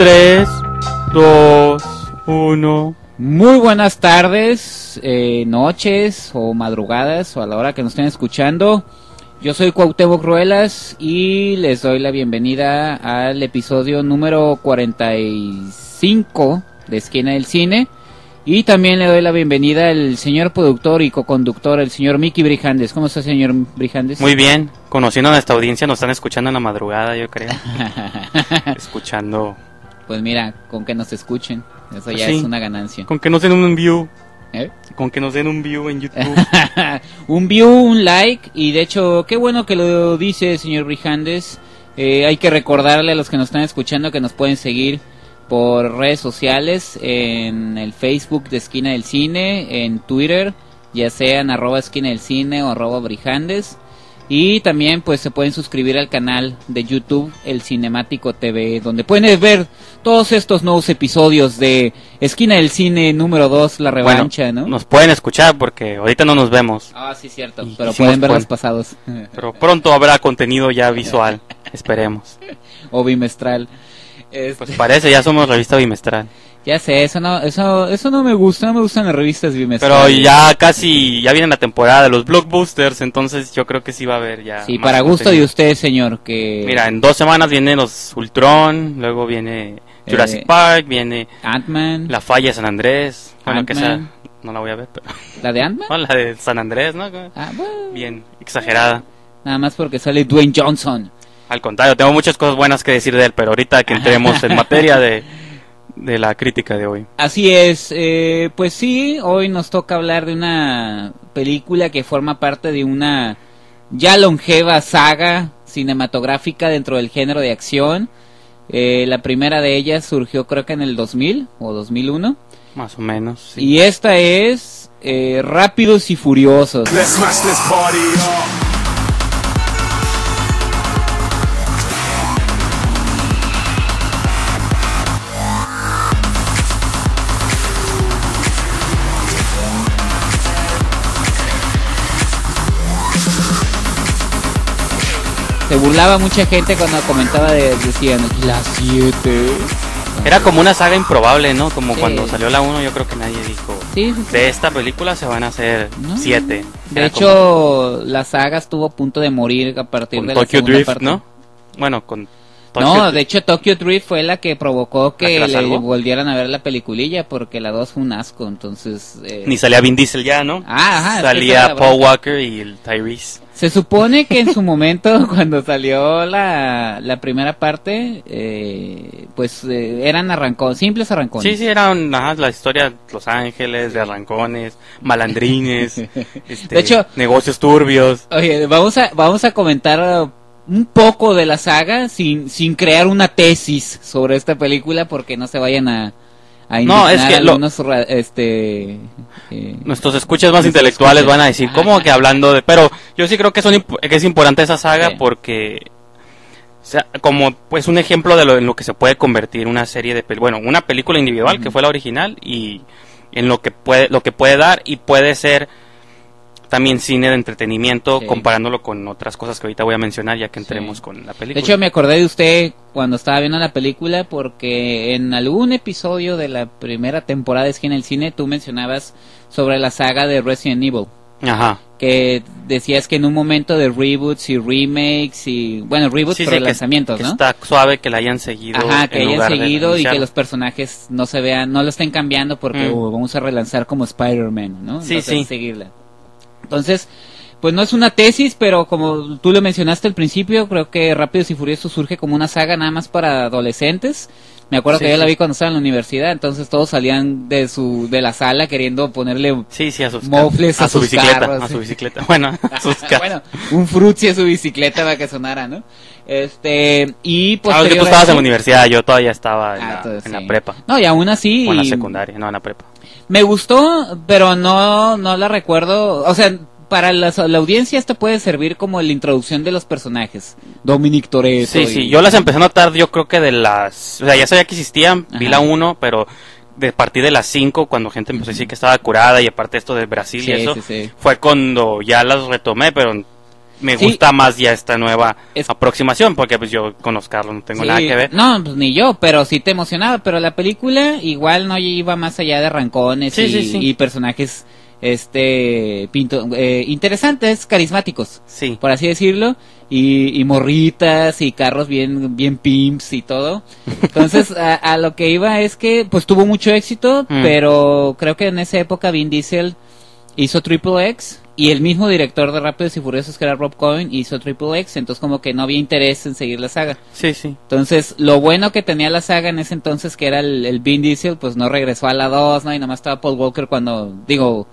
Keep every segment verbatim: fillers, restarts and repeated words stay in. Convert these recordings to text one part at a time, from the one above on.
tres, dos, uno. Muy buenas tardes, eh, noches o madrugadas o a la hora que nos estén escuchando. Yo soy Cuauhtémoc Ruelas y les doy la bienvenida al episodio número cuarenta y cinco de Esquina del Cine. Y también le doy la bienvenida al señor productor y coconductor, el señor Mickey Brijandez. ¿Cómo está, señor Brijandez? Muy bien, conociendo a nuestra audiencia, nos están escuchando en la madrugada, yo creo. Escuchando. Pues mira, con que nos escuchen, eso ya sí es una ganancia. Con que nos den un view. ¿Eh? Con que nos den un view en YouTube. Un view, un like. Y de hecho, qué bueno que lo dice, señor Brijandez. eh, Hay que recordarle a los que nos están escuchando que nos pueden seguir por redes sociales, en el Facebook de Esquina del Cine, en Twitter, ya sean arroba Esquina del Cine o arroba Brijandez. Y también pues se pueden suscribir al canal de YouTube, El Cinemático T V, donde pueden ver todos estos nuevos episodios de Esquina del Cine número dos, La Revancha, bueno, ¿no? Nos pueden escuchar porque ahorita no nos vemos. Ah, sí, cierto, y pero pueden ver pueden. los pasados. Pero pronto habrá contenido ya visual, esperemos. O bimestral. Este... Pues parece, ya somos revista bimestral. Ya sé, eso no, eso, eso no me gusta, no me gustan las revistas bimestrales. Pero ya casi, ya viene la temporada de los blockbusters, entonces yo creo que sí va a haber ya. Sí, para gusto contenido de usted, señor, que... Mira, en dos semanas vienen los Ultron, luego viene Jurassic eh, Park, viene... Ant-Man. La Falla de San Andrés, bueno, que sea, no la voy a ver, pero... ¿La de Ant-Man? No, la de San Andrés, ¿no? Ah, bueno. Bien, exagerada. Nada más porque sale Dwayne Johnson. Al contrario, tengo muchas cosas buenas que decir de él, pero ahorita que entremos en materia de, de la crítica de hoy. Así es, eh, pues sí, hoy nos toca hablar de una película que forma parte de una ya longeva saga cinematográfica dentro del género de acción. Eh, la primera de ellas surgió creo que en el dos mil o dos mil uno. Más o menos, sí. Y esta es eh, Rápidos y Furiosos. Let's smash this party up. Se burlaba mucha gente cuando comentaba, de, decían, las siete. Era como una saga improbable, ¿no? Como sí. Cuando salió la uno, yo creo que nadie dijo, sí, sí, sí. de esta película se van a hacer siete. No. De hecho, como... la saga estuvo a punto de morir a partir con de la Tokyo segunda Drift, parte. ¿No? Bueno, con Tokyo No, Drift. de hecho Tokyo Drift fue la que provocó que, que le volvieran a ver la peliculilla, porque la dos fue un asco, entonces... Eh... Ni salía Vin Diesel ya, ¿no? Ah, ajá, salía Paul Walker y el Tyrese. Se supone que en su momento, cuando salió la, la primera parte, eh, pues eh, eran arrancones, simples arrancones. Sí, sí, eran ajá, la historia de Los Ángeles, de arrancones, malandrines, este, de hecho, negocios turbios. Oye, vamos a, vamos a comentar un poco de la saga sin, sin crear una tesis sobre esta película, porque no se vayan a... No, es que lo, este, eh, nuestros escuchas más intelectuales escuchas. van a decir, ajá, ¿cómo ajá. que hablando de...? Pero yo sí creo que, son, que es importante esa saga sí. porque... O sea, como pues un ejemplo de lo, en lo que se puede convertir una serie de... Bueno, una película individual, uh-huh. que fue la original, y en lo que puede, lo que puede dar, y puede ser también cine de entretenimiento, sí. comparándolo con otras cosas que ahorita voy a mencionar ya que entremos sí. con la película. De hecho, me acordé de usted cuando estaba viendo la película, porque en algún episodio de la primera temporada de Esquina del Cine tú mencionabas sobre la saga de Resident Evil. Ajá. Que decías que en un momento de reboots y remakes y... Bueno, reboots sí, pero sí, lanzamientos, que ¿no? está suave que la hayan seguido. Ajá, que hayan seguido y que los personajes no se vean, no lo estén cambiando porque mm. uh, vamos a relanzar como Spider-Man, ¿no? Sí, Entonces, sí. seguirla. Entonces, pues no es una tesis, pero como tú lo mencionaste al principio, creo que Rápidos y Furiosos surge como una saga nada más para adolescentes. Me acuerdo sí, que yo sí. la vi cuando estaba en la universidad, entonces todos salían de su de la sala queriendo ponerle sí, sí, a sus mofles a, a su sus bicicleta, carros. A su bicicleta, bueno, a sus bueno, un frutzi a su bicicleta para que sonara, ¿no? Este, y pues... Ah, tú estabas en la universidad, yo todavía estaba en, ah, la, entonces, en sí. la prepa. No, y aún así... O en la secundaria, no, en la prepa. Me gustó, pero no, no la recuerdo, o sea... Para la, la audiencia esto puede servir como la introducción de los personajes. Dominic Toretto. Sí, y... sí, yo las empecé a notar, yo creo que de las... O sea, ya sabía que existían, Ajá. vi la uno, pero de partir de las cinco, cuando gente empezó uh-huh. a decir que estaba curada, y aparte esto de Brasil sí, y eso, sí, sí. fue cuando ya las retomé, pero... me sí. gusta más ya esta nueva es... aproximación, porque pues yo con Oscar no tengo sí. nada que ver. No, pues ni yo, pero sí te emocionaba, pero la película igual no iba más allá de arrancones sí, y, sí, sí. y personajes este pinto, eh, interesantes, carismáticos, sí. por así decirlo, y, y morritas y carros bien bien pimps y todo. Entonces a, a lo que iba es que pues tuvo mucho éxito, mm. pero creo que en esa época Vin Diesel hizo Triple X y el mismo director de Rápidos y Furiosos, que era Rob Cohen, hizo Triple X, entonces como que no había interés en seguir la saga. Sí, sí. Entonces, lo bueno que tenía la saga en ese entonces, que era el, el Vin Diesel, pues no regresó a la dos, ¿no? Y nomás estaba Paul Walker cuando, digo,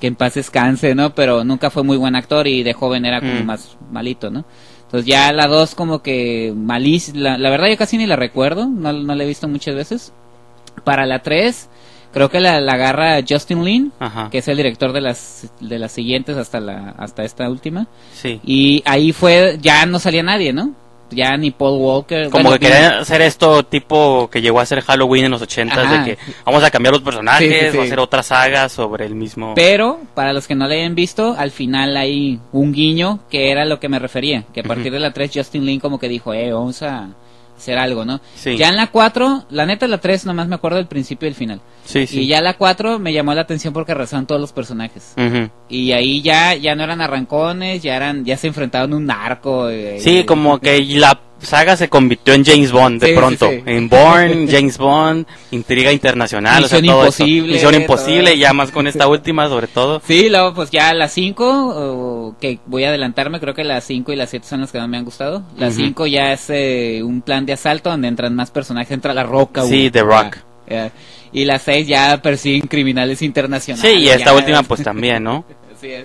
que en paz descanse, ¿no? Pero nunca fue muy buen actor y de joven era como mm. más malito, ¿no? Entonces ya la dos como que malísima, la, la verdad yo casi ni la recuerdo, no, no la he visto muchas veces. Para la tres... creo que la, la agarra Justin Lin, Ajá. que es el director de las de las siguientes hasta la hasta esta última. Sí. Y ahí fue, ya no salía nadie, ¿no? Ya ni Paul Walker. Como bueno, que querían hacer esto tipo que llegó a hacer Halloween en los ochentas, de que vamos a cambiar los personajes, sí, sí, sí. o hacer otra saga sobre el mismo... Pero, para los que no la hayan visto, al final hay un guiño que era lo que me refería. Que a partir uh-huh. de la tres Justin Lin como que dijo, eh, vamos a... hacer algo, ¿no? Sí. Ya en la cuatro, la neta la tres nomás me acuerdo del principio y el final. Sí, sí. Y ya la cuatro me llamó la atención porque arrasaron todos los personajes. Uh-huh. Y ahí ya ya no eran arrancones, ya eran ya se enfrentaban un narco. Eh, sí, eh, como eh, que la saga se convirtió en James Bond de sí, pronto. Sí, sí. En Bourne, James Bond, Intriga Internacional, Misión o sea, todo Imposible. Misión Imposible, todo. Ya más con esta última sobre todo. Sí, luego pues ya las cinco, que voy a adelantarme, creo que las cinco y las siete son las que más me han gustado. Las uh-huh. cinco ya es eh, un plan de asalto donde entran más personajes, entra La Roca. Sí, uh, The Rock. Uh, uh, y las seis ya persiguen criminales internacionales. Sí, y esta ya, última pues también, ¿no? Así es.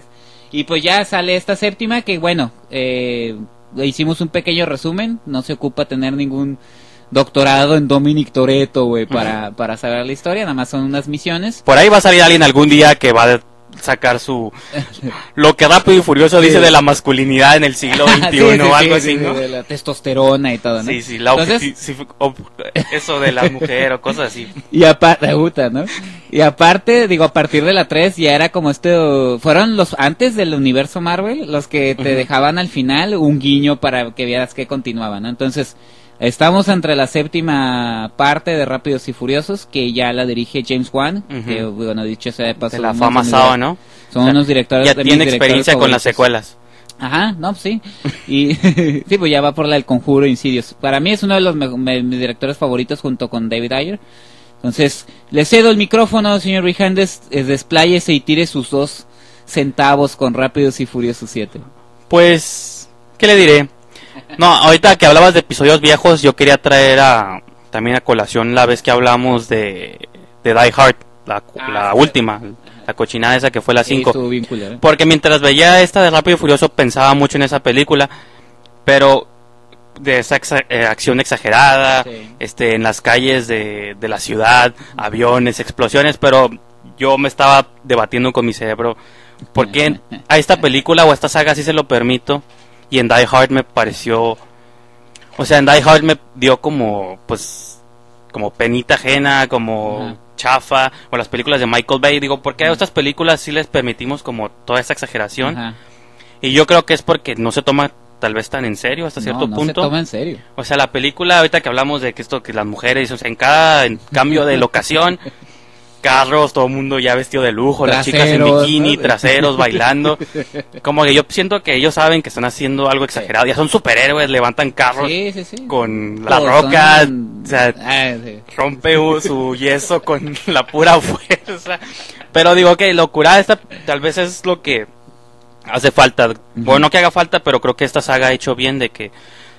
Y pues ya sale esta séptima que bueno, eh... hicimos un pequeño resumen, no se ocupa tener ningún doctorado en Dominic Toretto, güey, para, uh-huh. para saber la historia, nada más son unas misiones. Por ahí va a salir alguien algún día que va a sacar su... lo que Rápido y Furioso sí. dice de la masculinidad en el siglo veintiuno sí, sí, o algo sí, así, sí, ¿no? De la testosterona y todo, ¿no? Sí, sí, la Entonces... sí, sí, eso de la mujer o cosas así. Y aparte, ¿no? Y aparte, digo, a partir de la tres ya era como este... Fueron los antes del universo Marvel los que te uh-huh. dejaban al final un guiño para que vieras que continuaban, ¿no? Entonces... estamos entre la séptima parte de Rápidos y Furiosos, que ya la dirige James Wan, uh-huh. que, bueno, dicho sea de paso... de la fama Sao, ¿no? Son o sea, unos directores... ya de tiene experiencia con las secuelas. Ajá, no, sí. Y, sí, pues ya va por la del Conjuro, Insidious. Para mí es uno de los me- me- mis directores favoritos junto con David Ayer. Entonces, le cedo el micrófono, señor Brijandez, despláyese y tire sus dos centavos con Rápidos y Furiosos siete. Pues, ¿qué le diré? No, ahorita que hablabas de episodios viejos, yo quería traer a, también a colación la vez que hablamos de, de Die Hard, la, ah, la sí. última, la cochinada esa que fue la cinco. ¿Eh? Porque mientras veía esta de Rápido y Furioso pensaba mucho en esa película, pero de esa exa- eh, acción exagerada, sí. este, en las calles de, de la ciudad, aviones, explosiones, pero yo me estaba debatiendo con mi cerebro, ¿por qué a esta película o a esta saga sí se lo permito? Y en Die Hard me pareció... O sea, en Die Hard me dio como... pues... como penita ajena, como... Uh-huh. chafa. O las películas de Michael Bay. Digo, ¿por qué a estas películas sí les permitimos como toda esa exageración? Uh-huh. Y yo creo que es porque no se toma tal vez tan en serio hasta cierto no, no punto. No, se toma en serio. O sea, la película... ahorita que hablamos de que esto que las mujeres... o sea, en cada en cambio de locación... carros, todo el mundo ya vestido de lujo, traseros, las chicas en bikini, ¿no? Traseros, bailando. Como que yo siento que ellos saben que están haciendo algo exagerado. Sí. Ya son superhéroes, levantan carros sí, sí, sí. con la Todos roca, son... o sea, ah, sí. rompe su yeso con la pura fuerza. Pero digo que locura esta tal vez es lo que hace falta. Bueno, no que haga falta, pero creo que esta saga ha hecho bien de que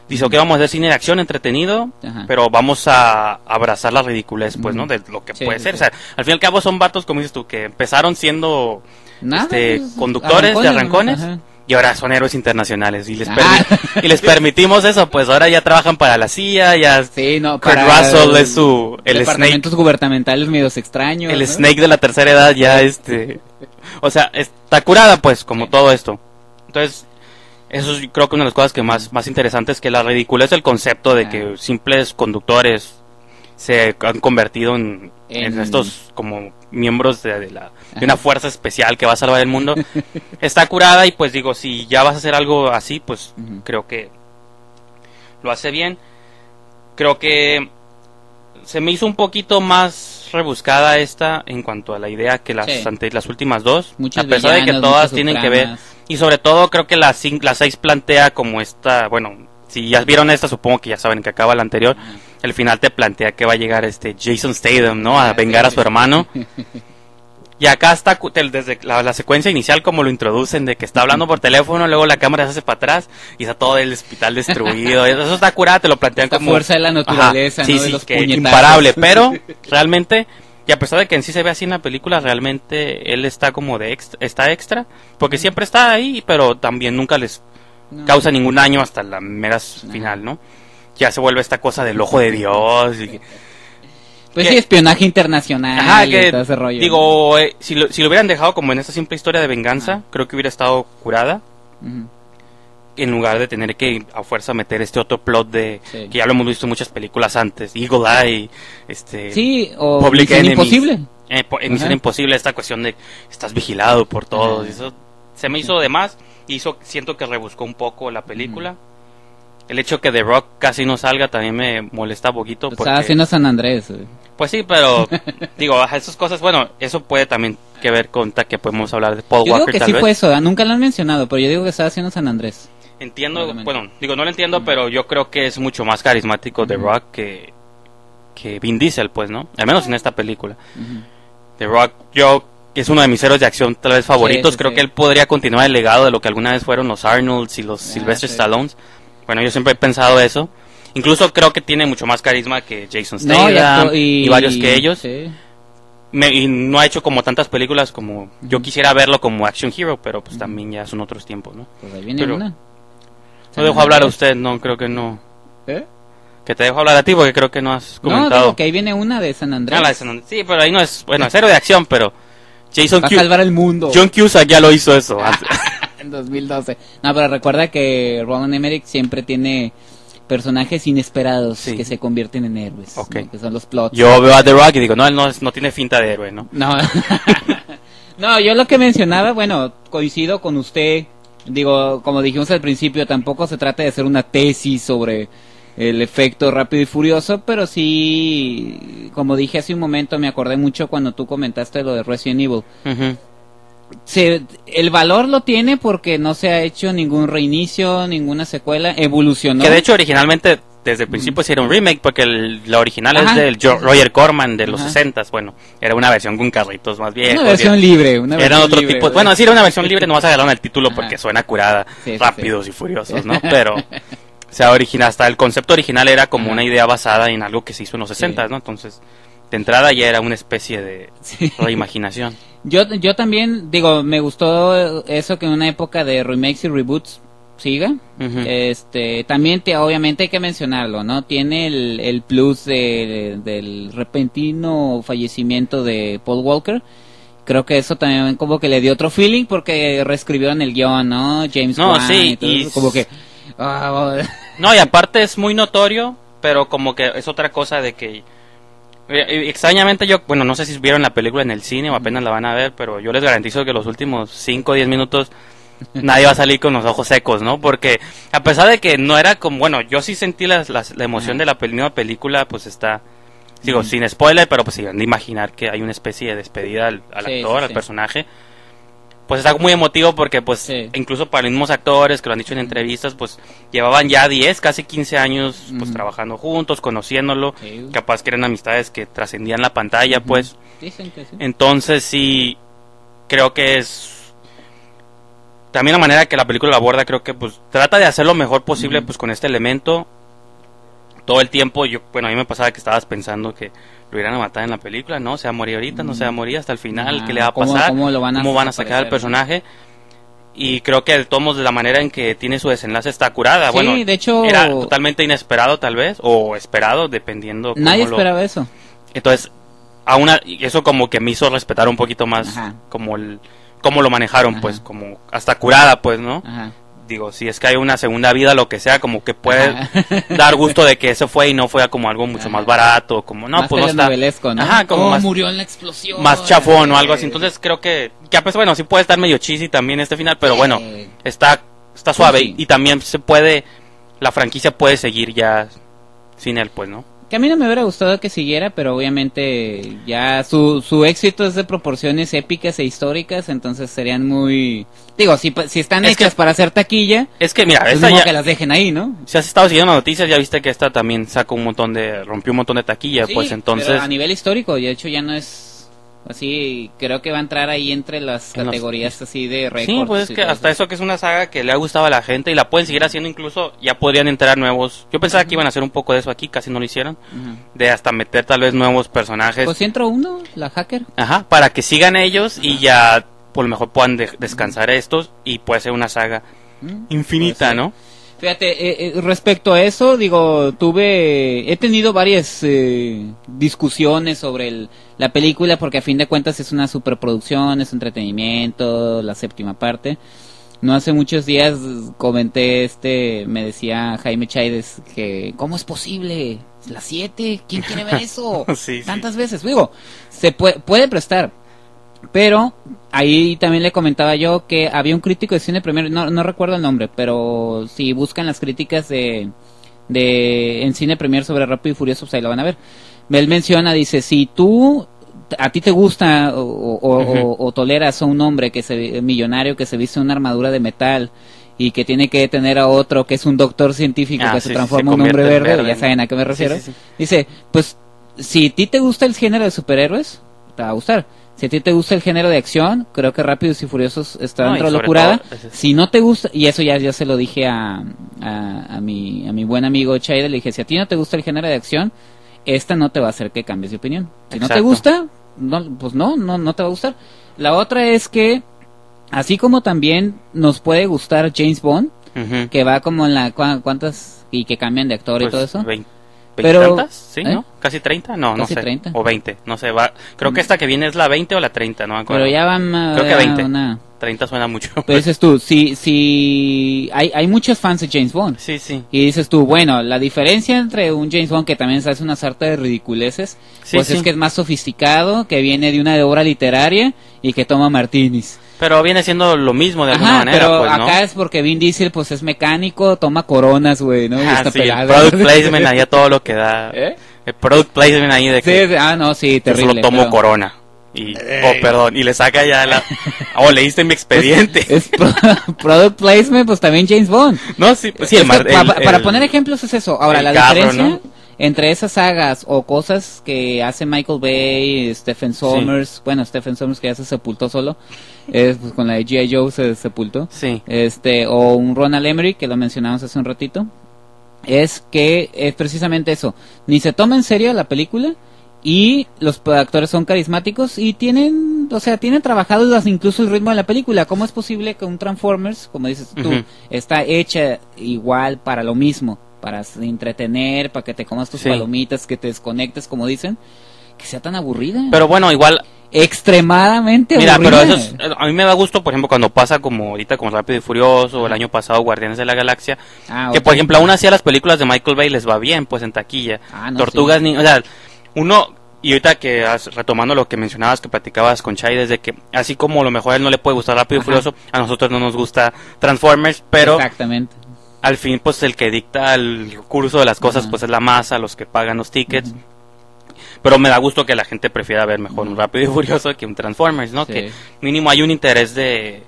dice, ok, vamos a hacer cine de acción entretenido, Ajá. pero vamos a abrazar la ridiculez, pues, ¿no? De lo que sí, puede sí, ser. Sí. O sea, al fin y al cabo son vatos, como dices tú, que empezaron siendo Nada, este, conductores arrancones, de arrancones ¿no? y ahora son héroes internacionales. Y les, permi- y les permitimos eso, pues ahora ya trabajan para la C I A, ya sí, no, Kurt Russell es su... el departamentos Snake, gubernamentales medio extraños. El ¿no? Snake de la tercera edad ya, este... o sea, está curada, pues, como sí. todo esto. Entonces... eso es, creo que una de las cosas que más, más interesantes, que la ridiculez del concepto de ah. que simples conductores se han convertido en, en... en estos como miembros de, de, la, de una fuerza especial que va a salvar el mundo. Está curada y pues digo, si ya vas a hacer algo así, pues uh-huh. creo que lo hace bien. Creo que se me hizo un poquito más rebuscada esta en cuanto a la idea que las, sí. ante, las últimas dos. Muchas a pesar villanas, de que todas tienen supranas. que ver. Y sobre todo creo que la, la seis plantea como esta, bueno... Si ya vieron esta, supongo que ya saben que acaba la anterior. El final te plantea que va a llegar este Jason Statham, ¿no? A vengar a su hermano. Y acá está, desde la, la secuencia inicial, como lo introducen, de que está hablando por teléfono, luego la cámara se hace para atrás y está todo el hospital destruido. Eso está curado, te lo plantean como... La fuerza de la naturaleza, ajá, ¿no? Sí, de sí, los que imparable, pero realmente... Y a pesar de que en sí se ve así en la película, realmente él está como de extra, está extra, porque siempre está ahí, pero también nunca les... No. causa ningún daño hasta la mera no. final, ¿no? Ya se vuelve esta cosa del ojo de Dios y que, pues que, sí, espionaje internacional. Ajá, y que, todo ese rollo. Digo, eh, si, lo, si lo hubieran dejado como en esta simple historia de venganza, ah. creo que hubiera estado curada. Uh-huh. En lugar de tener que a fuerza meter este otro plot de sí. que ya lo hemos visto en muchas películas antes, Eagle Eye, este, sí, o Public Enemies, Imposible. Eh, po, en Misión Imposible, esta cuestión de estás vigilado por todos, uh-huh. eso se me hizo uh-huh. de más. Hizo, siento que rebuscó un poco la película. Mm. El hecho que The Rock casi no salga también me molesta un poquito. Porque... O sea, haciendo San Andrés. Eh. Pues sí, pero digo, esas cosas, bueno, eso puede también que ver con que podemos hablar de Paul yo Walker. Yo digo que sí vez. fue eso, ¿eh? Nunca lo han mencionado, pero yo digo que estaba haciendo San Andrés. Entiendo, obviamente. Bueno, digo, no lo entiendo, mm. pero yo creo que es mucho más carismático The mm. Rock que, que Vin Diesel, pues, ¿no? Al menos en esta película. Mm. The Rock, yo... es uno de mis héroes de acción tal vez favoritos, sí, sí, creo sí. que él podría continuar el legado de lo que alguna vez fueron los Arnolds y los ah, Sylvester sí. Stallones. Bueno, yo siempre he pensado eso. Incluso creo que tiene mucho más carisma que Jason Statham no, y, y varios que ellos. Sí. Me, y no ha hecho como tantas películas como... Uh-huh. Yo quisiera verlo como action hero, pero pues uh-huh. también ya son otros tiempos, ¿no? Pues ahí viene pero, una. No dejo hablar a usted, no, creo que no. ¿Eh? Que te dejo hablar a ti porque creo que no has comentado. No, digo que ahí viene una de San Andrés. Ah, la de San Andrés. Sí, pero ahí no es... Bueno, es héroe de acción, pero... Jason Va a Q... salvar el mundo. John Cusack ya lo hizo eso en dos mil doce. No, pero recuerda que Roland Emmerich siempre tiene personajes inesperados sí. que se convierten en héroes. Okay. ¿No? Que son los plots. Yo veo a The Rock y digo, no, él no, no tiene finta de héroe, ¿no? No. No, yo lo que mencionaba, bueno, coincido con usted. Digo, como dijimos al principio, tampoco se trata de hacer una tesis sobre el efecto Rápido y Furioso, pero sí, como dije hace un momento, me acordé mucho cuando tú comentaste lo de Resident Evil. Uh-huh. Se, el valor lo tiene porque no se ha hecho ningún reinicio, ninguna secuela, evolucionó. Que de hecho originalmente desde el principio se era un remake porque el, la original Ajá. es del jo- Roger Corman de los sesentas, bueno, era una versión con carritos más viejos. Una versión bien. libre, una versión era otro libre, tipo, ¿verdad? Bueno, sí era una versión libre, no vas a agarrar el título Ajá. porque suena curada, sí, Rápidos sí, sí. y Furiosos, ¿no? Pero... O sea, original, hasta el concepto original era como Ajá. una idea basada en algo que se hizo en los sesentas, sí. ¿no? Entonces, de entrada ya era una especie de sí. reimaginación. Yo yo también, digo, me gustó eso que en una época de remakes y reboots siga. Uh-huh. Este, también te, obviamente hay que mencionarlo, ¿no? Tiene el, el plus de, del repentino fallecimiento de Paul Walker. Creo que eso también como que le dio otro feeling porque reescribieron el guión, ¿no? James no, Wan sí, y todo y... eso, como que... No, y aparte es muy notorio, pero como que es otra cosa de que... Extrañamente yo, bueno, no sé si vieron la película en el cine o apenas la van a ver, pero yo les garantizo que los últimos cinco o diez minutos nadie va a salir con los ojos secos, ¿no? Porque a pesar de que no era como... Bueno, yo sí sentí las, las, la emoción uh-huh. de la nueva película, pues está... Digo, uh-huh. sin spoiler, pero pues iban a imaginar que hay una especie de despedida al, al sí, actor, sí, al sí. personaje... Pues está muy emotivo porque pues sí. incluso para los mismos actores que lo han dicho en entrevistas, pues llevaban ya diez, casi quince años pues uh-huh. trabajando juntos, conociéndolo, uh-huh. capaz que eran amistades que trascendían la pantalla, uh-huh. pues. Dicen que sí. Entonces sí, creo que es también la manera que la película lo aborda, creo que pues trata de hacer lo mejor posible uh-huh. pues con este elemento. Todo el tiempo, yo bueno, a mí me pasaba que estabas pensando que lo hubieran a matar en la película, ¿no? Se va a morir ahorita, mm. no se va a morir hasta el final, ah, ¿qué le va a ¿cómo, pasar? ¿Cómo, lo van, a ¿Cómo van a sacar al personaje? Y creo que el tomo de la manera en que tiene su desenlace está curada. Sí, bueno, de hecho... Era totalmente inesperado tal vez, o esperado, dependiendo... Nadie cómo esperaba lo... eso. Entonces, a una... eso como que me hizo respetar un poquito más Ajá. como el... cómo lo manejaron, Ajá. pues, como hasta curada, pues, ¿no? Ajá. digo, si es que hay una segunda vida, lo que sea, como que puede dar gusto de que eso fue y no fue como algo mucho ajá. más barato, como no, más pues no está, novelesco, ¿no? Ajá, como oh, más, murió en la explosión, más chafón eh. o algo así. Entonces creo que, que a pesar, bueno, sí puede estar medio cheesy también este final, pero eh. bueno, está está suave, sí. y, y también se puede, la franquicia puede seguir ya sin él, pues, ¿no? Que a mí no me hubiera gustado que siguiera, pero obviamente ya su, su éxito es de proporciones épicas e históricas, entonces serían muy... Digo, si, si están es hechas que, para hacer taquilla, es que mira, es como que las dejen ahí, ¿no? Si has estado siguiendo las noticias, ya viste que esta también sacó un montón de... rompió un montón de taquilla, sí, pues entonces... Pero a nivel histórico, de hecho ya no es así, creo que va a entrar ahí entre las en categorías los... así de récords. Sí, pues es que hasta eso, que es una saga que le ha gustado a la gente y la pueden seguir haciendo, incluso ya podrían entrar nuevos... Yo pensaba uh-huh. que iban a hacer un poco de eso aquí, casi no lo hicieron, uh-huh. de hasta meter tal vez nuevos personajes. Pues si entró uno, la hacker. Ajá, para que sigan ellos uh-huh. y ya... por lo mejor puedan de descansar estos y puede ser una saga infinita, ¿no? Fíjate, eh, respecto a eso, digo, tuve, he tenido varias eh, discusiones sobre el, la película, porque a fin de cuentas es una superproducción, es entretenimiento, la séptima parte. No hace muchos días comenté, este, me decía Jaime Chávez que, ¿cómo es posible? ¿Las siete? ¿Quién quiere ver eso? sí, Tantas sí. veces, digo, se puede, puede prestar. Pero ahí también le comentaba yo que había un crítico de cine primero, no, no recuerdo el nombre, pero si buscan las críticas de, de en Cine Premier sobre Rápido y Furioso, pues ahí lo van a ver. Él menciona, dice, si tú, a ti te gusta o, o, uh-huh. o, o toleras a un hombre que se millonario que se viste una armadura de metal y que tiene que detener a otro que es un doctor científico ah, que sí, se transforma en un hombre verde, verde, ya saben a qué me refiero, sí, sí, sí. dice, pues si a ti te gusta el género de superhéroes, te va a gustar. Si a ti te gusta el género de acción, creo que Rápidos y Furiosos está no, dentro de locurada. Todo, es si no te gusta, y eso ya yo se lo dije a, a, a, mi, a mi buen amigo Chayde, le dije, si a ti no te gusta el género de acción, esta no te va a hacer que cambies de opinión. Si Exacto. no te gusta, no, pues no, no, no te va a gustar. La otra es que, así como también nos puede gustar James Bond, uh-huh. que va como en la, ¿cuántas? Y que cambian de actor pues y todo eso. veinte. Pero, sí, ¿eh? ¿no? Casi treinta, no, Casi no sé, treinta. O veinte, no sé, va, creo que esta que viene es la veinte o la treinta, no me acuerdo. Pero ya van a creo que veinte, una... treinta suena mucho. Pero dices tú, si, si, hay, hay muchos fans de James Bond. Sí, sí. Y dices tú, bueno, la diferencia entre un James Bond que también se hace una sarta de ridiculeces, sí, pues sí. es que es más sofisticado, que viene de una obra literaria y que toma martinis. Pero viene siendo lo mismo de alguna Ajá, manera, pero pues, ¿no? acá es porque Vin Diesel, pues, es mecánico, toma coronas, güey, ¿no? Y ah, está sí, pelado. El product placement ahí a todo lo que da. ¿Eh? El product placement ahí de que... Sí, ah, no, sí, terrible. Solo tomo pero... corona. Y, oh, perdón, y le saca ya la... Oh, leíste mi expediente. Es, es pro, product placement, pues, también James Bond. No, sí, pues, sí, el, el, para, el, para poner ejemplos es eso. Ahora, la carro, diferencia... ¿no? Entre esas sagas o cosas que hace Michael Bay, Stephen Sommers, sí. bueno, Stephen Sommers que ya se sepultó solo, es, pues, con la de G I Joe se sepultó, sí. este o un Roland Emmerich, que lo mencionamos hace un ratito, es que es precisamente eso, ni se toma en serio la película y los actores son carismáticos y tienen, o sea, tienen trabajado incluso el ritmo de la película. ¿Cómo es posible que un Transformers, como dices tú, uh-huh. está hecha igual para lo mismo? Para entretener, para que te comas tus sí. palomitas, que te desconectes, como dicen, que sea tan aburrida. Pero bueno, igual... Extremadamente mira, aburrida. Mira, pero eso es, a mí me da gusto, por ejemplo, cuando pasa como ahorita, como Rápido y Furioso, ah. el año pasado Guardianes de la Galaxia, ah, que okay. por ejemplo, aún así a las películas de Michael Bay les va bien, pues en taquilla. Ah, no, Tortugas sí. Ninja, o sea, uno... Y ahorita que has, retomando lo que mencionabas, que platicabas con Chai, desde que así como a lo mejor a él no le puede gustar Rápido y Furioso, a nosotros no nos gusta Transformers, pero... Exactamente. Al fin, pues, el que dicta el curso de las cosas, uh-huh. pues, es la masa, los que pagan los tickets. Uh-huh. Pero me da gusto que la gente prefiera ver mejor uh-huh. un Rápido y Furioso que un Transformers, ¿no? Sí. Que mínimo hay un interés de...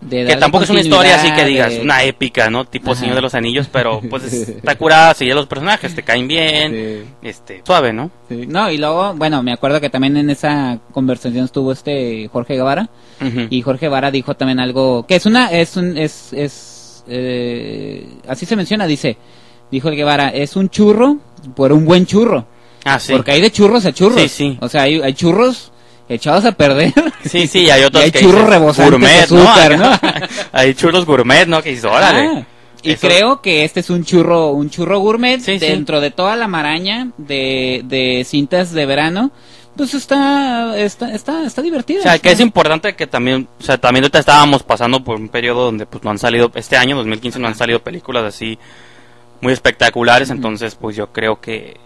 de que tampoco es una historia así que digas, de... una épica, ¿no? Tipo uh-huh. Señor de los Anillos, pero, pues, está curada, sigue los personajes, te caen bien, sí. este suave, ¿no? Sí. No, y luego, bueno, me acuerdo que también en esa conversación estuvo este Jorge Gavara, uh-huh. y Jorge Gavara dijo también algo, que es una, es un, es, es Eh, así se menciona, dice, dijo el Guevara, es un churro por un buen churro, ah, sí. porque hay de churros a churros, sí, sí. o sea, hay, hay churros echados a perder, sí, sí, hay otros y hay que churros rebosantes gourmet, azúcar, ¿no? ¿no? hay churros gourmet, ¿no? Que dice, órale. Ah, y eso... creo que este es un churro, un churro gourmet sí, dentro sí. de toda la maraña de, de cintas de verano. pues está está está, está divertida. O sea, que es importante que también, o sea, también ahorita estábamos pasando por un periodo donde pues no han salido, este año dos mil quince no han salido películas así muy espectaculares, entonces pues yo creo que,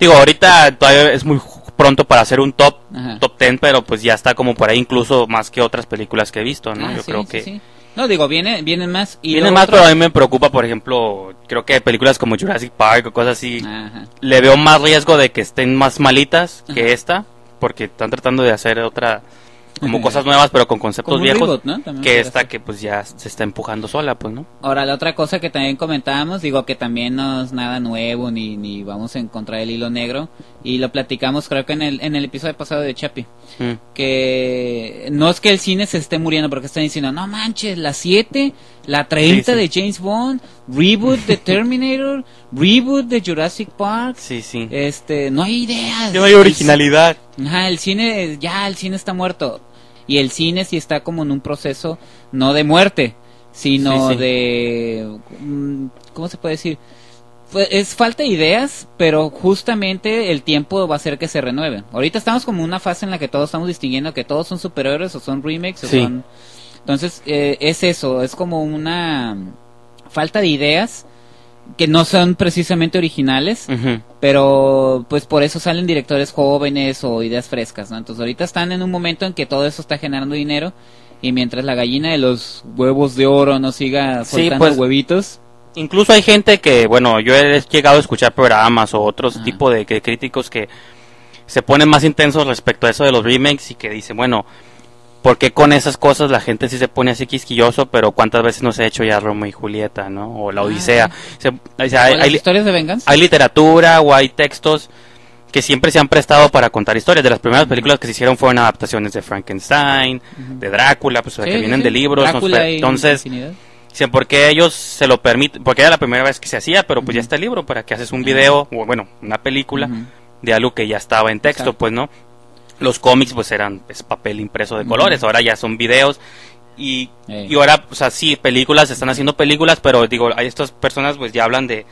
digo, ahorita todavía es muy pronto para hacer un top, ajá, top ten, pero pues ya está como por ahí, incluso más que otras películas que he visto, ¿no? Ah, yo sí, creo sí, que sí. No, digo, viene, vienen más. Y vienen más, otro... pero a mí me preocupa, por ejemplo, creo que películas como Jurassic Park o cosas así, ajá, le veo más riesgo de que estén más malitas que, ajá, esta, porque están tratando de hacer otra, como cosas nuevas, pero con conceptos como viejos, reboot, ¿no? Que esta hacer, que pues ya se está empujando sola, pues, ¿no? Ahora, la otra cosa que también comentábamos, digo, que también no es nada nuevo, ni, ni vamos a encontrar el hilo negro, y lo platicamos creo que en el, en el episodio pasado de Chapi, mm, que no es que el cine se esté muriendo, porque están diciendo, no manches, la siete, la treinta, sí, sí, de James Bond, reboot de Terminator, reboot de Jurassic Park, sí, sí, este, no hay ideas, ya no hay originalidad, el, ajá, el cine, ya el cine está muerto, y el cine sí está como en un proceso, no de muerte, sino, sí, sí, de, ¿cómo se puede decir? Pues es falta de ideas, pero justamente el tiempo va a hacer que se renueven. Ahorita estamos como en una fase en la que todos estamos distinguiendo que todos son superhéroes o son remakes, sí, o son... Entonces, eh, es eso, es como una falta de ideas que no son precisamente originales, uh-huh, pero pues por eso salen directores jóvenes o ideas frescas, ¿no? Entonces ahorita están en un momento en que todo eso está generando dinero, y mientras la gallina de los huevos de oro no siga soltando, sí, pues, huevitos... Incluso hay gente que, bueno, yo he llegado a escuchar programas o otros, ajá, tipo de que críticos que se ponen más intensos respecto a eso de los remakes, y que dicen, bueno, ¿por qué con esas cosas la gente sí se pone así quisquilloso? Pero ¿cuántas veces no se ha hecho ya Romeo y Julieta, no? O la Odisea. Se, o sea, hay, ¿o las hay, historias de venganza? Hay literatura o hay textos que siempre se han prestado para contar historias. De las primeras, uh-huh, películas que se hicieron fueron adaptaciones de Frankenstein, uh-huh, de Drácula, pues, sí, que vienen, sí, de libros. Drácula nos, entonces... Dicen, porque ellos se lo permiten, porque era la primera vez que se hacía, pero pues, uh-huh, ya está el libro, para que haces un video, o bueno, una película, uh-huh, de algo que ya estaba en texto, exacto, pues, ¿no? Los cómics, pues, eran, pues, papel impreso de, uh-huh, colores, ahora ya son videos, y, hey, y ahora, o sea, sí, películas, se están haciendo películas, pero digo, hay estas personas, pues, ya hablan de,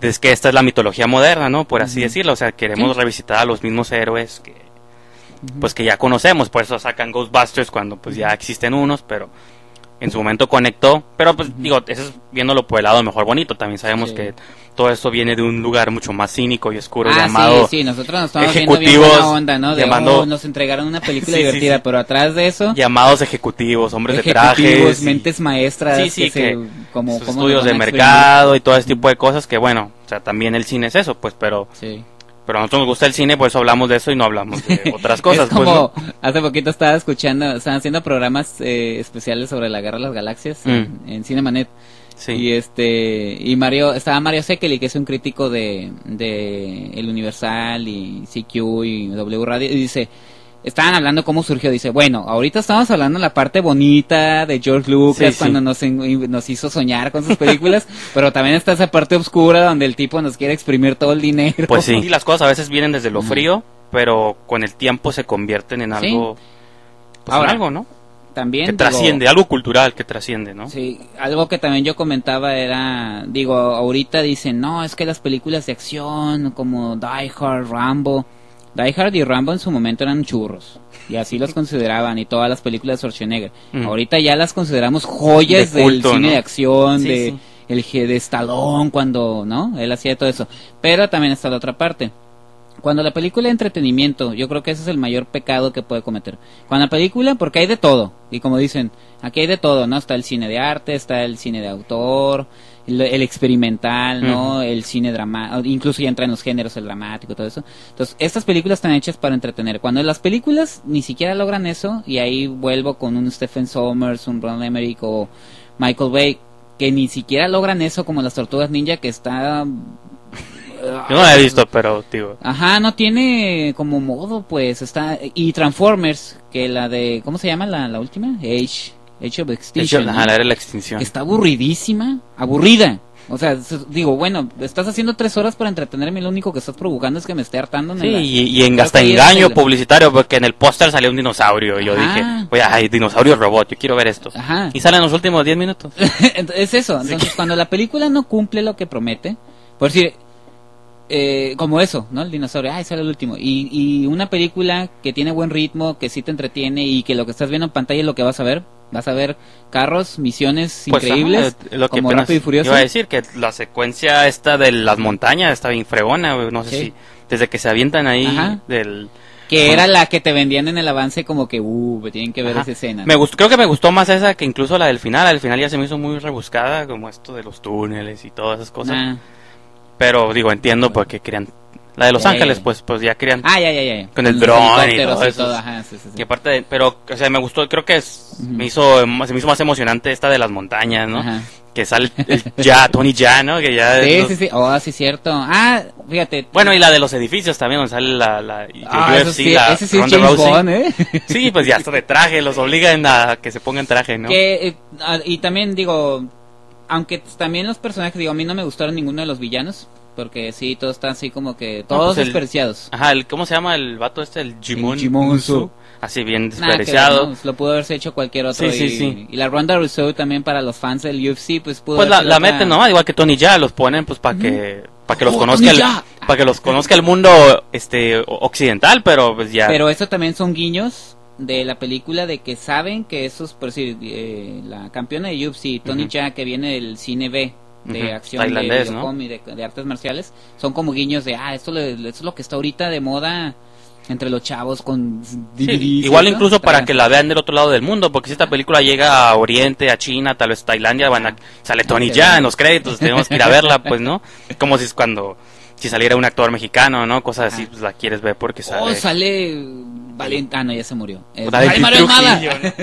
de que esta es la mitología moderna, ¿no? Por así, uh-huh, decirlo, o sea, queremos, ¿sí?, revisitar a los mismos héroes que, uh-huh, pues, que ya conocemos, por eso sacan Ghostbusters cuando, pues, ya existen unos, pero... En su momento conectó, pero pues, uh-huh, digo, eso es viéndolo por el lado mejor bonito. También sabemos, sí, que todo esto viene de un lugar mucho más cínico y oscuro, ah, llamado, sí, sí, nosotros nos estamos ejecutivos, viendo bien buena onda, ¿no? De, llamando, oh, nos entregaron una película, sí, divertida, sí, sí, pero atrás de eso... Llamados ejecutivos, hombres ejecutivos, de trajes... mentes y, maestras... Sí, sí, que, que se, como, como estudios de mercado y todo ese tipo de cosas que, bueno, o sea, también el cine es eso, pues, pero... Sí. Pero a nosotros nos gusta el cine, por eso hablamos de eso y no hablamos de otras cosas. Es como, pues, ¿no? Hace poquito estaba escuchando, estaban haciendo programas eh, especiales sobre la Guerra de las Galaxias, mm, en, en Cinemanet. Sí. Y este y Mario, estaba Mario Sekeli, que es un crítico de, de El Universal y C Q y W Radio, y dice... Estaban hablando cómo surgió, dice, bueno, ahorita estamos hablando de la parte bonita de George Lucas, sí, sí, cuando nos, nos hizo soñar con sus películas, pero también está esa parte oscura donde el tipo nos quiere exprimir todo el dinero. Pues sí, y las cosas a veces vienen desde lo, ajá, frío, pero con el tiempo se convierten en algo, sí, pues, ahora, en algo, ¿no? También, que digo, trasciende, algo cultural que trasciende, ¿no? Sí, algo que también yo comentaba era, digo, ahorita dicen, no, es que las películas de acción como Die Hard, Rambo... Die Hard y Rambo en su momento eran churros, y así los consideraban, y todas las películas de Schwarzenegger. Mm. Ahorita ya las consideramos joyas de culto, del cine, ¿no?, de acción, sí, de, sí, el G de Stallone, cuando, ¿no?, él hacía todo eso. Pero también está la otra parte. Cuando la película es entretenimiento, yo creo que ese es el mayor pecado que puede cometer. Cuando la película, porque hay de todo, y como dicen, aquí hay de todo, ¿no? Está el cine de arte, está el cine de autor, el, el experimental, ¿no? Uh-huh. El cine dramático, incluso ya entra en los géneros, el dramático, todo eso. Entonces, estas películas están hechas para entretener. Cuando las películas ni siquiera logran eso, y ahí vuelvo con un Stephen Sommers, un Roland Emmerich o Michael Bay, que ni siquiera logran eso, como las Tortugas Ninja, que está... Yo no la he visto, pero, tío. Ajá, no tiene como modo, pues, está... Y Transformers, que la de... ¿Cómo se llama la, la última? Age, Age of Extinction. Age of, ¿no?, la era la extinción. Está aburridísima, aburrida. O sea, digo, bueno, estás haciendo tres horas para entretenerme, lo único que estás provocando es que me esté hartando. En sí, la... y, y en hasta engaño publicitario, porque en el póster salió un dinosaurio, y, ajá, yo dije, oye, ay, dinosaurio robot, yo quiero ver esto. Ajá. Y sale en los últimos diez minutos. Es eso, entonces, sí, cuando la película no cumple lo que promete, por decir... eh, como eso, ¿no? El dinosaurio, ah, ese era el último. Y, y una película que tiene buen ritmo, que sí te entretiene y que lo que estás viendo en pantalla es lo que vas a ver. Vas a ver carros, misiones pues, increíbles, ah, lo que como Rápido y Furioso. Iba a decir que la secuencia esta de las montañas está bien fregona, no sé sí. si... Desde que se avientan ahí Ajá. del... Que era la que te vendían en el avance como que, uh, tienen que ver Ajá. esa escena, ¿no? Me gustó, creo que me gustó más esa que incluso la del final. Al final ya se me hizo muy rebuscada, como esto de los túneles y todas esas cosas. Nah. Pero, digo, entiendo por qué querían... La de Los yeah, Ángeles, yeah, yeah. pues pues ya querían... Ah, ya, yeah, ya, yeah, ya. Yeah. Con el dron y todo eso. Sí, sí, sí. Y aparte, de, pero, o sea, me gustó, creo que es, uh-huh. me hizo se me hizo más emocionante esta de las montañas, ¿no? Ajá. Que sale el ya, Tony Jaa, ¿no? Que ya sí, los... sí, sí. Oh, sí, cierto. Ah, fíjate. Tú... Bueno, y la de los edificios también, donde sale la... la ah, U F C, eso sí, la ese sí es James Bond, ¿eh? Sí, pues ya hasta de traje, los obligan a que se pongan traje, ¿no? Que, eh, y también, digo, aunque también los personajes, digo, a mí no me gustaron ninguno de los villanos, porque sí, todos están así como que... Todos no, pues desperdiciados. El, ajá, el, ¿cómo se llama el vato este? El Jimon Su. Así bien desperdiciado. Nah, no, lo pudo haberse hecho cualquier otro. Sí, y, sí, sí. Y la Ronda Rousseau también para los fans del U F C, pues pudo Pues la, la meten una... nomás, igual que Tony Jaa, los ponen pues para mm. que para que los oh, conozca el, para que los conozca el mundo este occidental, pero pues ya. Pero eso también son guiños de la película, de que saben que esos, por decir, eh, la campeona de U F C, Tony uh-huh. Jaa, que viene del cine B, de uh-huh. acción, tailandés, de videocom, ¿no? Y de, de artes marciales, son como guiños de, ah, esto, le, esto es lo que está ahorita de moda entre los chavos con D V D. Sí, igual ¿no? incluso para que la vean del otro lado del mundo, porque si esta película llega a Oriente, a China, tal vez Tailandia, van a, sale Tony Jaa en los créditos, tenemos que ir a verla, pues, ¿no? Como si cuando si saliera un actor mexicano, ¿no? Cosas así, pues la quieres ver porque sale... Oh, sale... Valentano, ya se murió. Es... Ay, Mario Amada.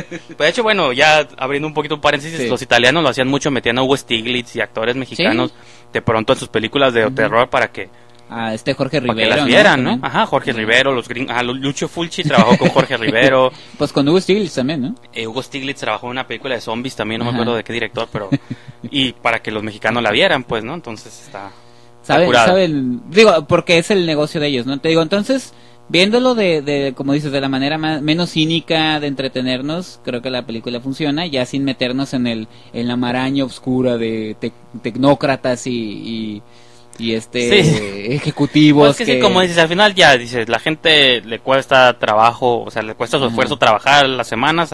Pues de hecho, bueno, ya abriendo un poquito un paréntesis, sí. los italianos lo hacían mucho, metían a Hugo Stiglitz y actores mexicanos ¿Sí? de pronto en sus películas de uh-huh. terror para que... a este Jorge Rivero, para que las vieran, ¿no? ¿no? Ajá, Jorge sí. Rivero, los gringos, ah, Lucio Fulci trabajó con Jorge Rivero. Pues con Hugo Stiglitz también, ¿no? Eh, Hugo Stiglitz trabajó en una película de zombies también, no Ajá. me acuerdo de qué director, pero y para que los mexicanos la vieran, pues, ¿no? Entonces está ¿Sabe, sabe el... digo, porque es el negocio de ellos, ¿no? Te digo, entonces viéndolo de, de como dices, de la manera más, menos cínica de entretenernos, creo que la película funciona, ya sin meternos en el en la maraña oscura de tec tecnócratas y, y, y este sí. eh, ejecutivos. Pues que, que... Sí, como dices, al final ya dices, la gente le cuesta trabajo, o sea, le cuesta su Ajá. esfuerzo trabajar las semanas,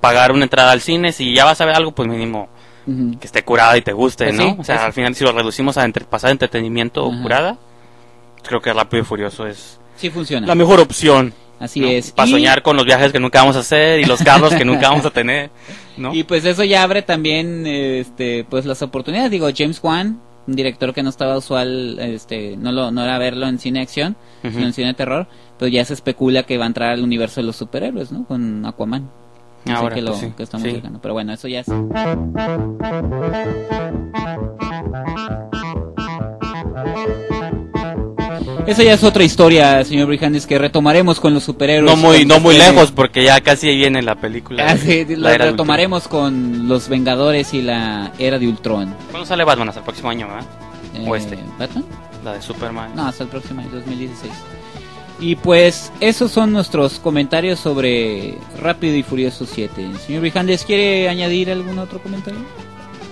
pagar una entrada al cine, si ya vas a ver algo, pues mínimo uh-huh. que esté curada y te guste, pues ¿no? Sí, o sea, pues al final si lo reducimos a entre pasar entretenimiento Ajá. curada, creo que Rápido y Furioso es... Sí funciona. La mejor opción. Así ¿no? es. Para y... soñar con los viajes que nunca vamos a hacer y los carros que nunca vamos a tener, ¿no? Y pues eso ya abre también este pues las oportunidades, digo, James Wan, un director que no estaba usual, este no lo no era verlo en cine acción, uh-huh. sino en cine terror, pero ya se especula que va a entrar al universo de los superhéroes, ¿no? Con Aquaman. No Ahora, sé que lo pues sí, que estamos sí. llegando, pero bueno, eso ya es. Esa ya es otra historia, señor Brijandez, que retomaremos con los superhéroes. No muy no muy lejos, porque ya casi viene la película. Casi, la la retomaremos con los Vengadores y la Era de Ultron. ¿Cuándo sale Batman? Hasta el próximo año, ¿verdad? Eh, ¿O este? ¿Batman? La de Superman. No, hasta el próximo año, dos mil dieciséis. Y pues, esos son nuestros comentarios sobre Rápido y Furioso siete. Señor Brijandez, ¿quiere añadir algún otro comentario?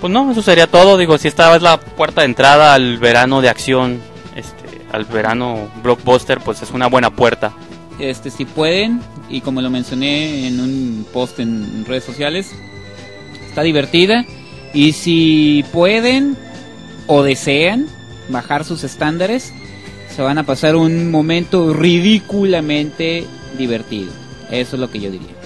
Pues no, eso sería todo. Digo, si esta es la puerta de entrada al verano de acción, este... al verano blockbuster, pues es una buena puerta. Este, si pueden, y como lo mencioné en un post en redes sociales, está divertida, y si pueden o desean bajar sus estándares, se van a pasar un momento ridículamente divertido. Eso es lo que yo diría.